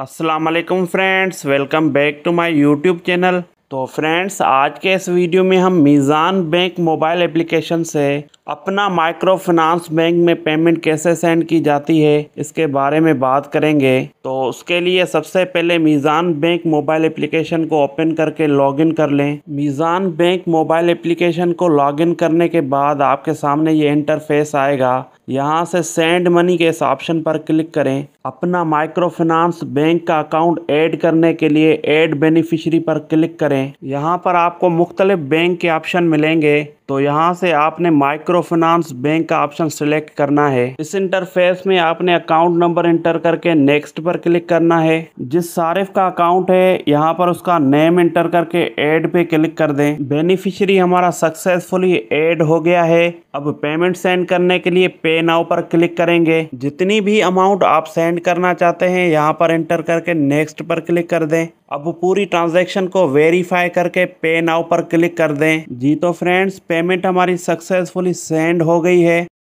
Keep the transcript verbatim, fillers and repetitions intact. अस्सलाम वालेकुम friends, welcome back to my YouTube channel. तो फ्रेंड्स, आज के इस वीडियो में हम मीज़ान बैंक मोबाइल एप्लीकेशन से अपना माइक्रो फाइनेंस बैंक में पेमेंट कैसे सेंड की जाती है इसके बारे में बात करेंगे। तो उसके लिए सबसे पहले मीज़ान बैंक मोबाइल एप्लीकेशन को ओपन करके लॉगिन कर लें। मीज़ान बैंक मोबाइल एप्लीकेशन को लॉगिन करने के बाद आपके सामने ये इंटरफेस आएगा। यहाँ से सेंड मनी के इस ऑप्शन पर क्लिक करें। अपना माइक्रो फाइनेंस बैंक का अकाउंट ऐड करने के लिए ऐड बेनिफिशरी पर क्लिक करें। यहाँ पर आपको मुख्तलिफ बैंक के ऑप्शन मिलेंगे, तो यहाँ से आपने माइक्रो फाइनेंस बैंक का ऑप्शन सिलेक्ट करना है। इस इंटरफेस में आपने अकाउंट नंबर इंटर करके नेक्स्ट पर क्लिक करना है। जिस सारिफ का अकाउंट है यहाँ पर उसका नेम इंटर करके ऐड पे क्लिक कर दें। बेनिफिशियरी हमारा सक्सेसफुली ऐड हो गया है। अब पेमेंट सेंड करने के लिए पे नाउ पर क्लिक करेंगे। जितनी भी अमाउंट आप सेंड करना चाहते हैं यहाँ पर इंटर करके नेक्स्ट पर क्लिक कर दें। अब पूरी ट्रांजैक्शन को वेरीफाई करके पे नाउ पर क्लिक कर दें। जी तो फ्रेंड्स, पेमेंट हमारी सक्सेसफुली सेंड हो गई है।